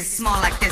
this, small like this.